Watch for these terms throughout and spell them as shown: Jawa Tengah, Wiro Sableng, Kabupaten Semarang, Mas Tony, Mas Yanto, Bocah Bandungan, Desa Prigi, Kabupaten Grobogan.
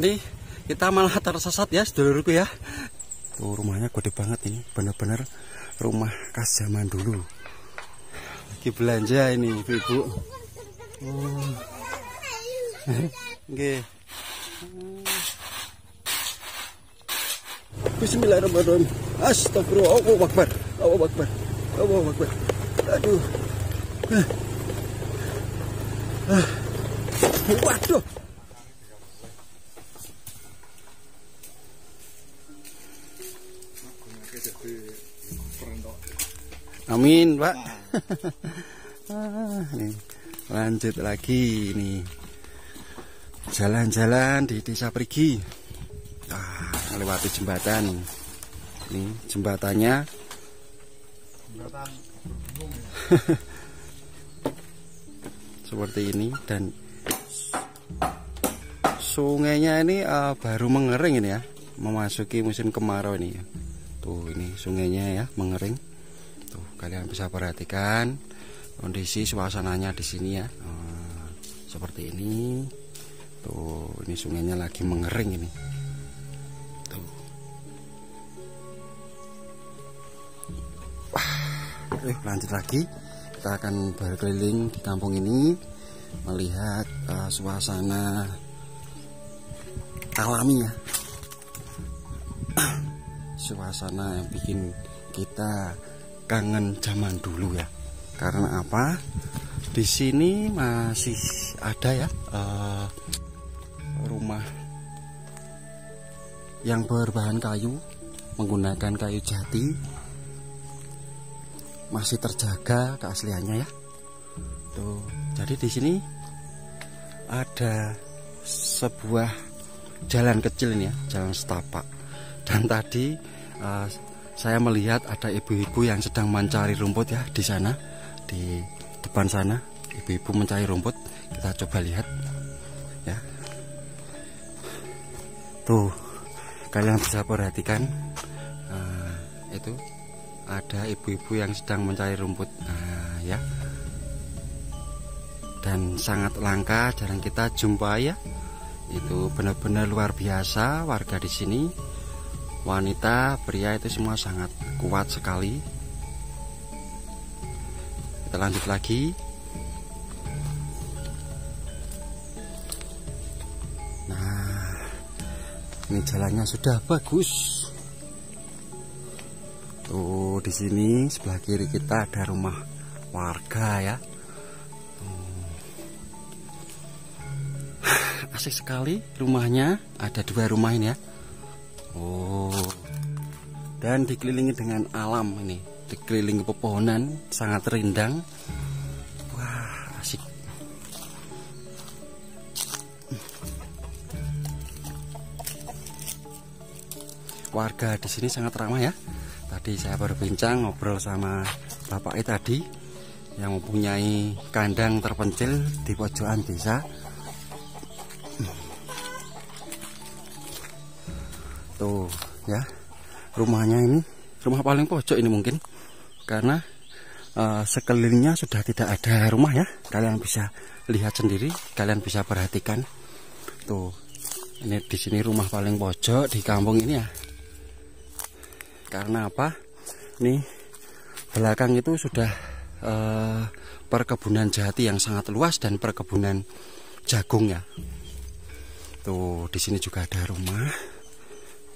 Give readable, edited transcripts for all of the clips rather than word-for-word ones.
Ini kita malah tersesat ya sedulurku ya. Tuh rumahnya gede banget ini, bener-bener rumah khas zaman dulu. Lagi belanja ini ibu-ibu. Nggih. Bismillahirrahmanirrahim. Astagfirullah. Allahu Akbar. Allahu Akbar. Allahu Akbar. Aduh. Waduh. Amin, Pak. Lanjut lagi nih. Jalan-jalan di Desa Prigi. Lewati jembatan. Ini jembatannya. Jembatan berhubung ya. Seperti ini, dan sungainya ini baru mengering ini ya. Memasuki musim kemarau ini ya. Tuh ini sungainya ya, mengering. Tuh kalian bisa perhatikan kondisi suasananya di sini ya. Seperti ini. Tuh ini sungainya lagi mengering ini. Tuh. Wah. Lanjut lagi. Kita akan berkeliling di kampung ini, melihat suasana alami ya. Suasana yang bikin kita kangen zaman dulu ya. Karena apa? Di sini masih ada ya rumah yang berbahan kayu, menggunakan kayu jati. Masih terjaga keasliannya ya. Tuh, jadi di sini ada sebuah jalan kecil ini ya, jalan setapak. Dan tadi saya melihat ada ibu-ibu yang sedang mencari rumput ya di sana, di depan sana. Ibu-ibu mencari rumput. Kita coba lihat ya. Tuh, kalian bisa perhatikan itu. Ada ibu-ibu yang sedang mencari rumput ya, dan sangat langka, jarang kita jumpa ya. Itu benar-benar luar biasa warga di sini, wanita, pria itu semua sangat kuat sekali. Kita lanjut lagi. Nah, ini jalannya sudah bagus. Tuh di sini sebelah kiri kita ada rumah warga ya. Asik sekali rumahnya, ada dua rumah ini ya. Oh. Dan dikelilingi dengan alam ini, dikelilingi pepohonan sangat rindang. Wah, asik. Warga di sini sangat ramah ya. Tadi saya berbincang ngobrol sama bapaknya tadi yang mempunyai kandang terpencil di pojokan desa. Tuh ya, rumahnya ini rumah paling pojok ini mungkin, karena sekelilingnya sudah tidak ada rumah ya. Kalian bisa lihat sendiri, kalian bisa perhatikan. Tuh, ini di sini rumah paling pojok di kampung ini ya. Karena apa? Nih belakang itu sudah perkebunan jati yang sangat luas dan perkebunan jagung ya. Tuh di sini juga ada rumah.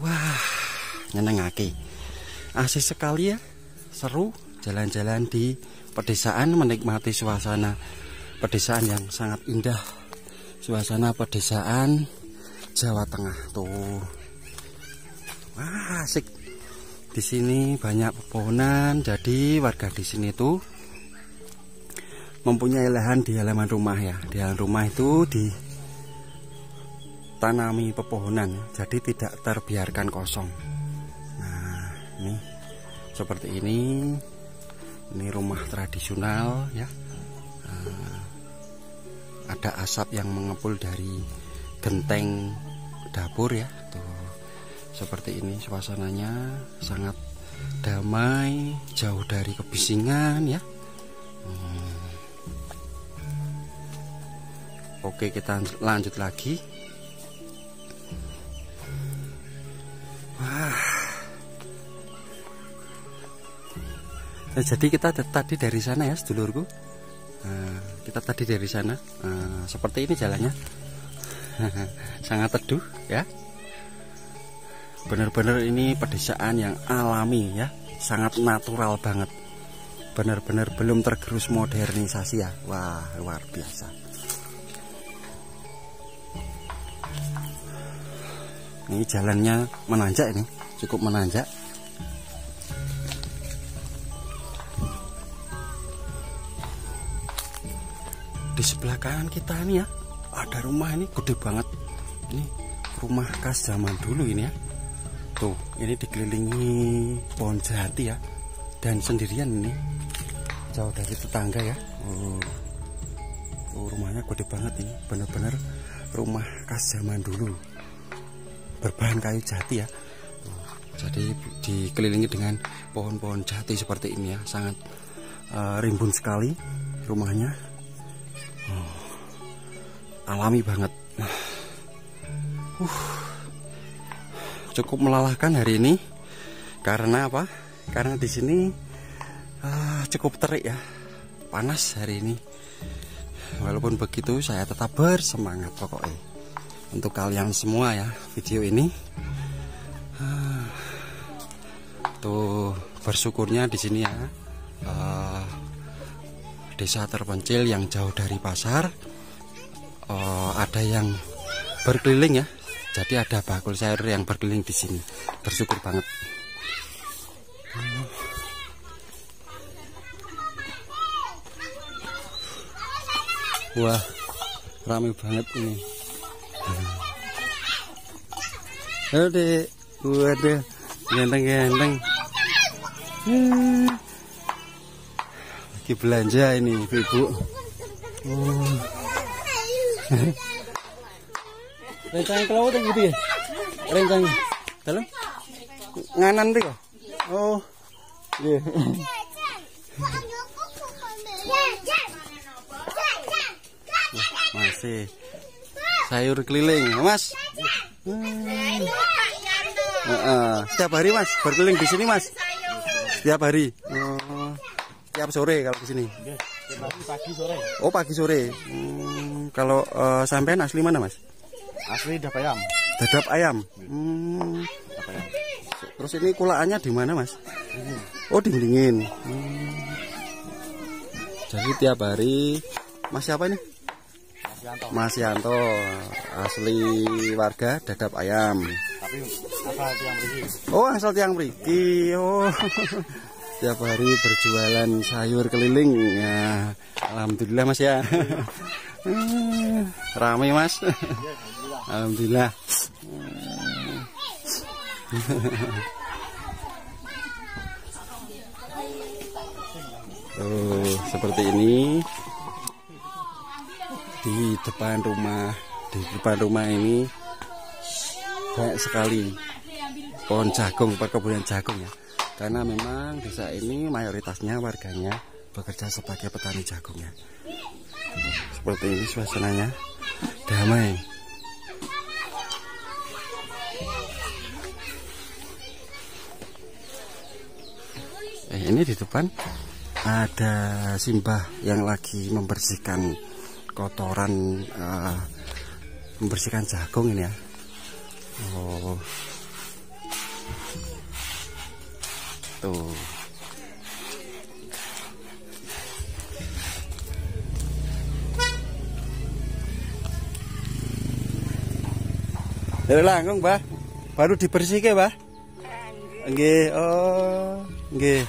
Wah, nyenengake. Asik sekali ya. Seru jalan-jalan di pedesaan, menikmati suasana pedesaan yang sangat indah. Suasana pedesaan Jawa Tengah tuh. Wah, asik. Di sini banyak pepohonan, jadi warga di sini itu mempunyai lahan di halaman rumah ya. Di halaman rumah itu ditanami pepohonan, jadi tidak terbiarkan kosong. Nah, ini seperti ini. Ini rumah tradisional ya. Ada asap yang mengepul dari genteng dapur ya. Tuh. Seperti ini suasananya sangat damai, jauh dari kebisingan ya. Oke, kita lanjut lagi. Nah, jadi kita tadi dari sana ya sedulurku, kita tadi dari sana, seperti ini jalannya, sangat teduh ya. Benar-benar ini pedesaan yang alami ya, sangat natural banget. Benar-benar belum tergerus modernisasi ya. Wah, luar biasa. Ini jalannya menanjak ini, cukup menanjak. Di sebelah kanan kita ini ya, ada rumah ini gede banget. Ini rumah khas zaman dulu ini ya. Tuh, ini dikelilingi pohon jati ya. Dan sendirian ini, jauh dari tetangga ya. Oh, rumahnya gede banget ini. Bener-bener rumah khas zaman dulu, berbahan kayu jati ya. Jadi dikelilingi dengan pohon-pohon jati seperti ini ya. Sangat rimbun sekali rumahnya. Alami banget. Cukup melelahkan hari ini. Karena apa? Karena di sini cukup terik ya, panas hari ini. Walaupun begitu saya tetap bersemangat pokoknya. Untuk kalian semua ya, video ini tuh bersyukurnya di sini ya, desa terpencil yang jauh dari pasar. Ada yang berkeliling ya, jadi ada bakul sayur yang berkeliling di sini. Bersyukur banget. Wah, rame banget ini. Aduh, waduh, ganteng-ganteng. Lagi belanja ini, ibu. Rencang kalau itu gitu ya, rencang dalam nganan tuh ya. Oh iya, masih sayur keliling mas. Setiap hari mas berkeliling di sini mas, setiap hari. Setiap sore kalau di sini. Pagi sore. Oh pagi sore. Kalau sampean asli mana mas? Asli Dadap Ayam. Dadap Ayam. Terus ini kulaannya di mana mas? Oh dingin. Jadi tiap hari mas siapa ini? Mas Yanto. Mas Yanto asli warga Dadap Ayam. Tapi asal Tiang Prigi. Oh asal Tiang Prigi. Oh. Setiap hari berjualan sayur keliling ya, alhamdulillah mas ya. Ramai mas. Alhamdulillah. Tuh, seperti ini di depan rumah. Di depan rumah ini banyak sekali pohon jagung, perkebunan jagung ya. Karena memang desa ini mayoritasnya warganya bekerja sebagai petani jagung ya. Seperti ini suasananya, damai. Ini di depan ada simbah yang lagi membersihkan kotoran, membersihkan jagung ini ya. Oh. Tuh. Dari langkung bah, baru dibersihkan bah. Nggih, oh, nggih.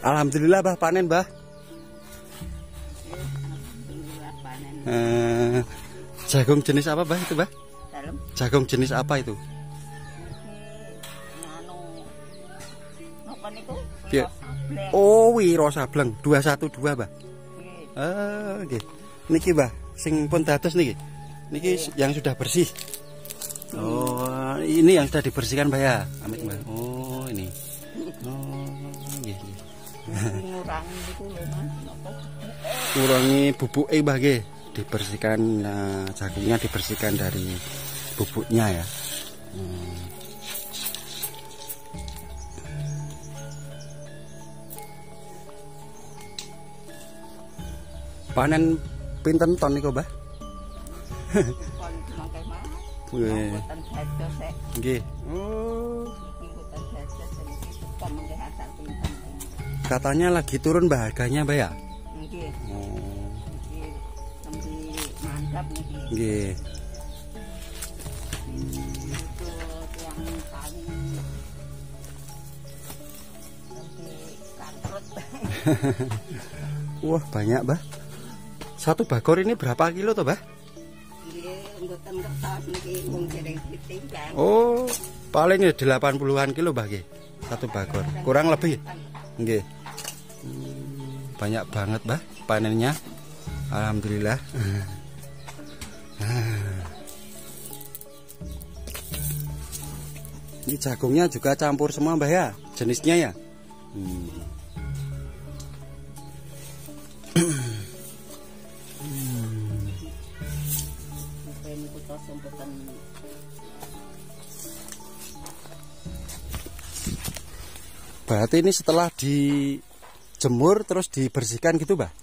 Alhamdulillah bah panen bah. Alhamdulillah panen. Jagung jenis apa bah itu bah? Dalam. Jagung jenis apa itu? Oh wiro sableng 212 bah. Oke. Niki bah, sing pun dados niki. Niki yang sudah bersih. Oh ini yang sudah dibersihkan bah ya, amit bah. Oh ini. Oh. Ngurangi itu loh mas, kurangi bubuk bagai dibersihkan, jagungnya dibersihkan dari bubuknya ya. Panen pinten ton niku, Mbah? Nggih. Katanya lagi turun Mbah harganya, Mbah ya? Nggih. Mantap nggih. Wah, banyak, Mbah. Satu bakor ini berapa kilo toh, Mbah? Oh, paling 80-an kilo, Mbah, nggih. Satu bakor. Kurang lebih. Nggih. Banyak banget, Mbah, panennya. Alhamdulillah. Ini jagungnya juga campur semua, Mbah ya? Jenisnya ya? Berarti ini setelah dijemur terus dibersihkan gitu, Mbah?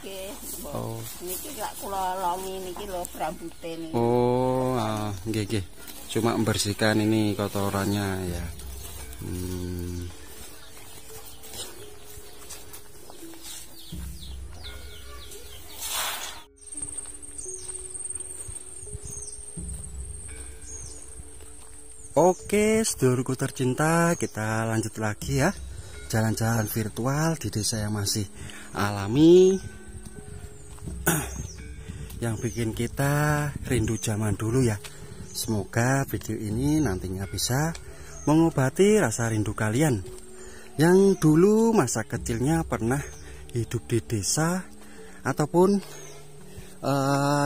Nggih. Oh. Niki lak kula longi niki lho rambute niki. Oh, nggih nggih. Cuma membersihkan ini kotorannya ya. Oke, sedulurku tercinta, kita lanjut lagi ya. Jalan-jalan virtual di desa yang masih alami, yang bikin kita rindu zaman dulu ya. Semoga video ini nantinya bisa mengobati rasa rindu kalian yang dulu masa kecilnya pernah hidup di desa, ataupun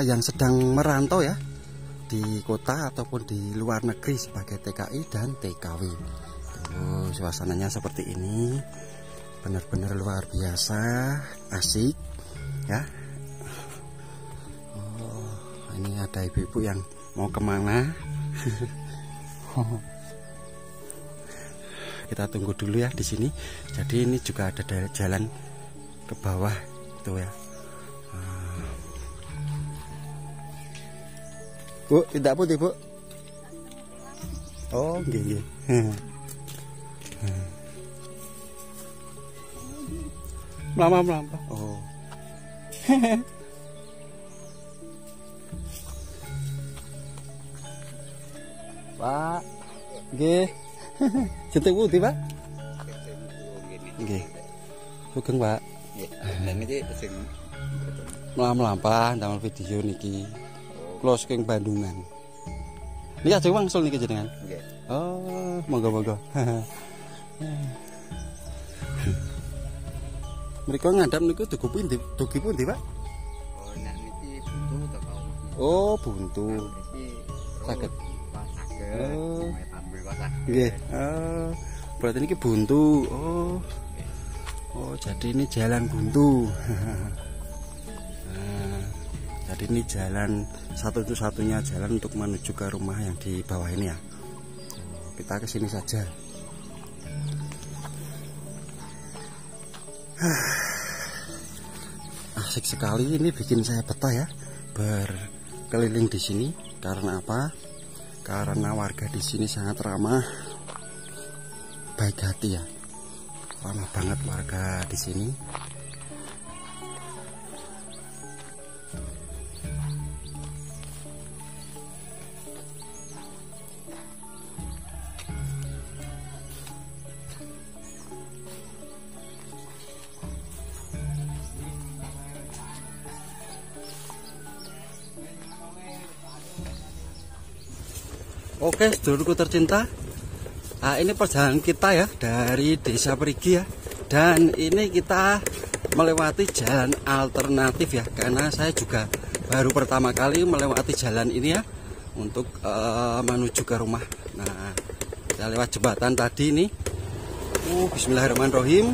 yang sedang merantau ya, di kota ataupun di luar negeri sebagai TKI dan TKW. Tuh, suasananya seperti ini, benar-benar luar biasa asik ya. Oh, ini ada ibu-ibu yang mau kemana. Kita tunggu dulu ya di sini. Jadi ini juga ada jalan ke bawah itu ya. Bu, tidak putih, Bu. Oh, nggih. Melampah. Oh. Pak, nggih. Cetek putih, Pak. Nggih. Sugeng, Pak. Nggih. Niki sing melampah damel video niki. Close King Bandungan. Ini aja wangsul niki jenengan. Nggih. Oh, monggo-monggo. Mereka ngadap niku dugi pundi? Dugi pundi, Pak? Oh, nah niki buntu to, Pak. Oh, buntu. Saged. Oh, tampil wadah. Nggih. Oh, berarti niki buntu. Oh. Oh, jadi ini jalan buntu. Jadi ini jalan satu-satunya jalan untuk menuju ke rumah yang di bawah ini ya. Kita ke sini saja. Asik sekali, ini bikin saya betah ya berkeliling di sini. Karena apa? Karena warga di sini sangat ramah, baik hati ya. Ramah banget warga di sini. Oke, sedulurku tercinta, ini perjalanan kita ya dari Desa Prigi ya. Dan ini kita melewati jalan alternatif ya, karena saya juga baru pertama kali melewati jalan ini ya, untuk menuju ke rumah. Nah, kita lewat jembatan tadi ini. Bismillahirrahmanirrahim.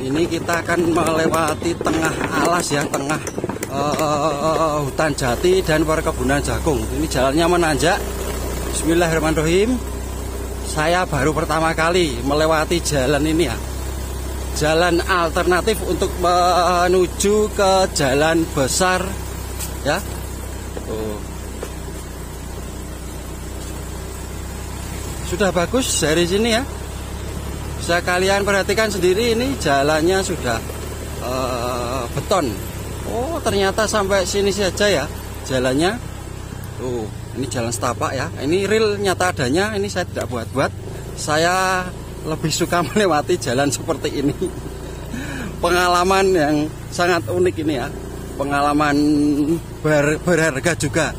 Ini kita akan melewati tengah alas ya, tengah hutan jati dan perkebunan jagung. Ini jalannya menanjak. Bismillahirrahmanirrahim. Saya baru pertama kali melewati jalan ini ya. Jalan alternatif untuk menuju ke jalan besar ya. Tuh. Sudah bagus dari sini ya. Bisa kalian perhatikan sendiri, ini jalannya sudah beton. Oh, ternyata sampai sini saja ya jalannya. Tuh, ini jalan setapak ya. Ini real, nyata adanya. Ini saya tidak buat-buat. Saya lebih suka melewati jalan seperti ini. Pengalaman yang sangat unik ini ya. Pengalaman berharga juga.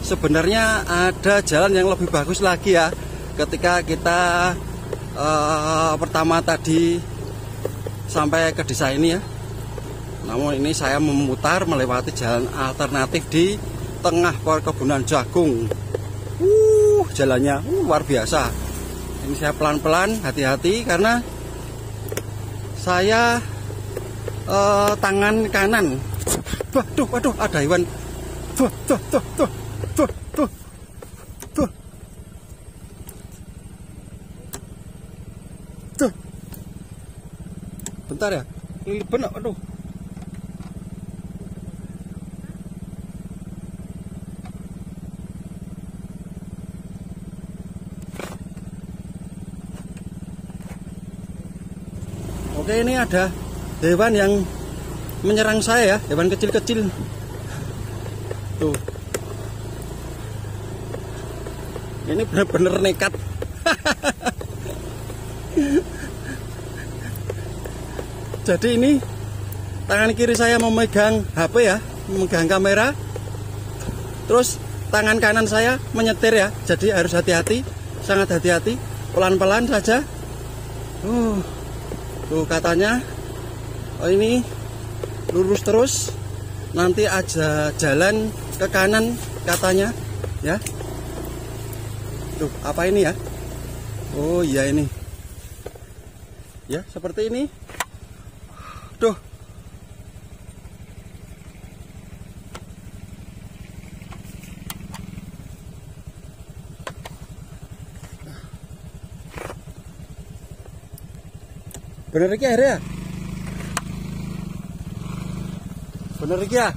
Sebenarnya ada jalan yang lebih bagus lagi ya. Ketika kita pertama tadi sampai ke desa ini ya, namun ini saya memutar melewati jalan alternatif di tengah perkebunan jagung. Jalannya luar biasa. Ini saya pelan-pelan, hati-hati karena saya tangan kanan. Waduh, ada hewan. Tuh. Bentar ya, ini benar, aduh. Oke, ini ada hewan yang menyerang saya ya, hewan kecil-kecil. Tuh. Ini benar-benar nekat. Jadi ini tangan kiri saya memegang HP ya, memegang kamera. Terus tangan kanan saya menyetir ya. Jadi harus hati-hati, sangat hati-hati, pelan-pelan saja. Tuh katanya, oh ini lurus terus, nanti aja jalan ke kanan katanya, ya. Tuh apa ini ya? Oh iya ini. Ya seperti ini. Duh. Bener iki akhirnya? Bener iki ya?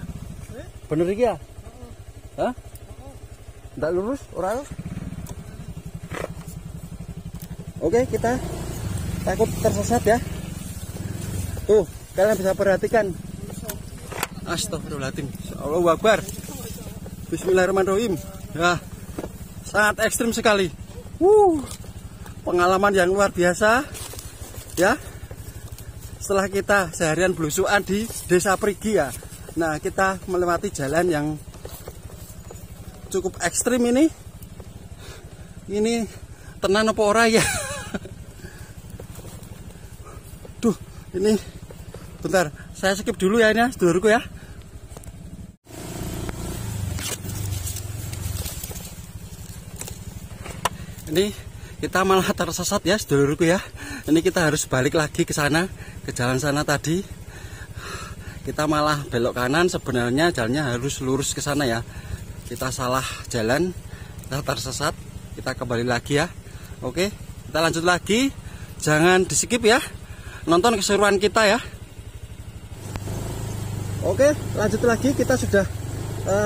Bener iki ya? Hah? Ndak lurus, ora lurus. Oke, kita takut tersesat ya. Tuh. Kalian bisa perhatikan. Astagfirullahaladzim. Allahu Akbar. Bismillahirrahmanirrahim. Ya, sangat ekstrim sekali. Pengalaman yang luar biasa. Ya. Setelah kita seharian belusuan di Desa Prigi ya. Nah, kita melewati jalan yang cukup ekstrim ini. Ini tenan apa ora ya? Duh, ini. Bentar, saya skip dulu ya ini ya, sedulurku ya. Ini kita malah tersesat ya, sedulurku ya. Ini kita harus balik lagi ke sana, ke jalan sana tadi. Kita malah belok kanan, sebenarnya jalannya harus lurus ke sana ya. Kita salah jalan, kita tersesat, kita kembali lagi ya. Oke, kita lanjut lagi. Jangan di skip ya. Nonton keseruan kita ya. Oke, lanjut lagi. Kita sudah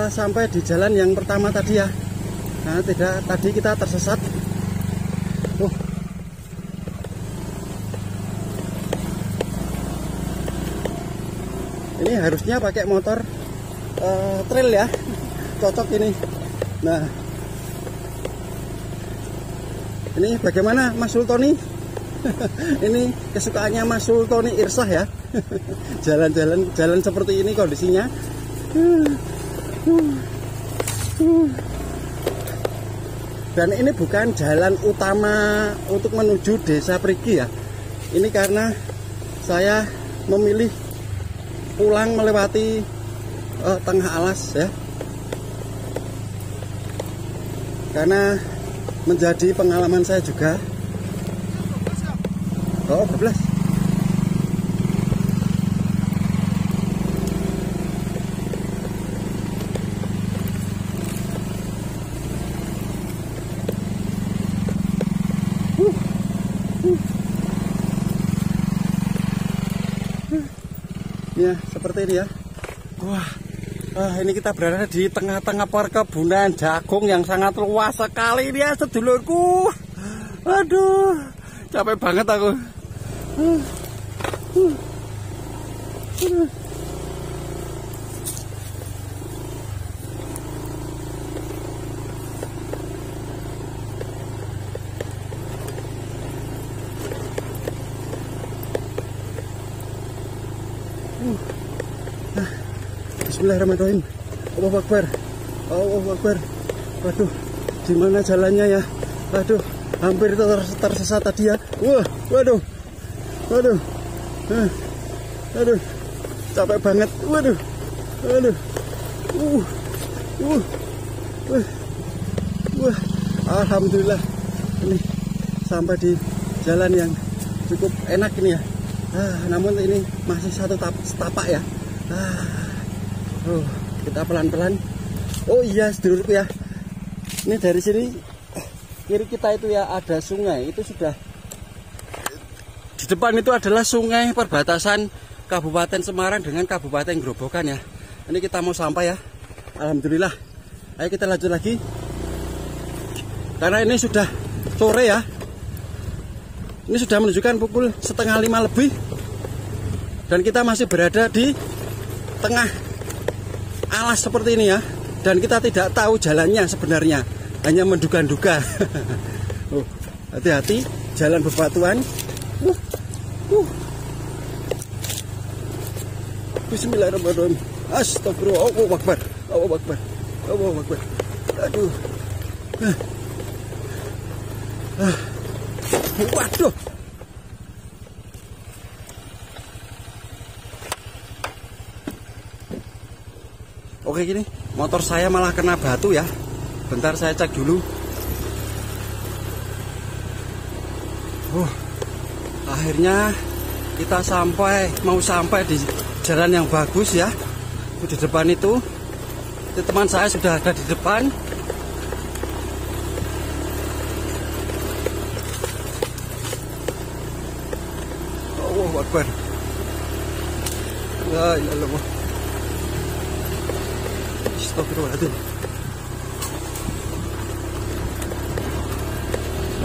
sampai di jalan yang pertama tadi ya. Nah, tidak, tadi kita tersesat. Ini harusnya pakai motor trail ya. Cocok ini. Nah, ini bagaimana Mas Tony? Ini kesukaannya Mas Tony Irsah ya. Jalan seperti ini kondisinya. Dan ini bukan jalan utama untuk menuju Desa Prigi ya. Ini karena saya memilih pulang melewati tengah alas ya. Karena menjadi pengalaman saya juga. Oh, 12. seperti ini ya. Wah, ini kita berada di tengah-tengah perkebunan jagung yang sangat luas sekali ini ya, sedulurku. Aduh, capek banget aku. Bismillahirrahmanirrahim. Allahu Akbar. Allahu Akbar. Waduh, gimana jalannya ya? Waduh, hampir tersesat tadi ya. Wah, waduh. Waduh. Aduh. Capek banget. Waduh. Waduh. Alhamdulillah. Ini sampai di jalan yang cukup enak ini ya. Namun ini masih satu setapak ya. Kita pelan-pelan. Oh iya sedulurku ya, ini dari sini kiri kita itu ya ada sungai. Itu sudah di depan itu adalah sungai perbatasan Kabupaten Semarang dengan Kabupaten Grobogan ya. Ini kita mau sampai ya. Alhamdulillah. Ayo kita lanjut lagi, karena ini sudah sore ya. Ini sudah menunjukkan pukul 4:30 lebih. Dan kita masih berada di tengah alas seperti ini ya. Dan kita tidak tahu jalannya sebenarnya. Hanya menduga-duga. Hati-hati, jalan bebatuan. Bismillahirrahmanirrahim. Astagfirullah. Allahu Akbar. Allahu Akbar. Allahu Akbar. Aduh. Waduh. Oke, gini motor saya malah kena batu ya. Bentar saya cek dulu. Akhirnya kita mau sampai di jalan yang bagus ya. Di depan itu teman saya sudah ada di depan. Allahu Akbar. La ilaha illallah.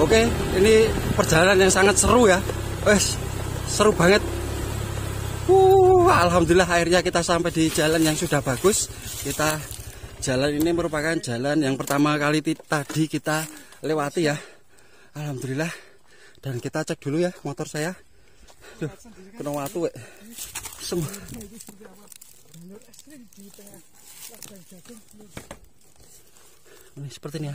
Oke, ini perjalanan yang sangat seru ya. Seru banget. Alhamdulillah akhirnya kita sampai di jalan yang sudah bagus. Jalan ini merupakan jalan yang pertama kali tadi kita lewati ya. Alhamdulillah. Dan kita cek dulu ya motor saya. Duh, kena watu wek. Semua. Ini seperti ini ya.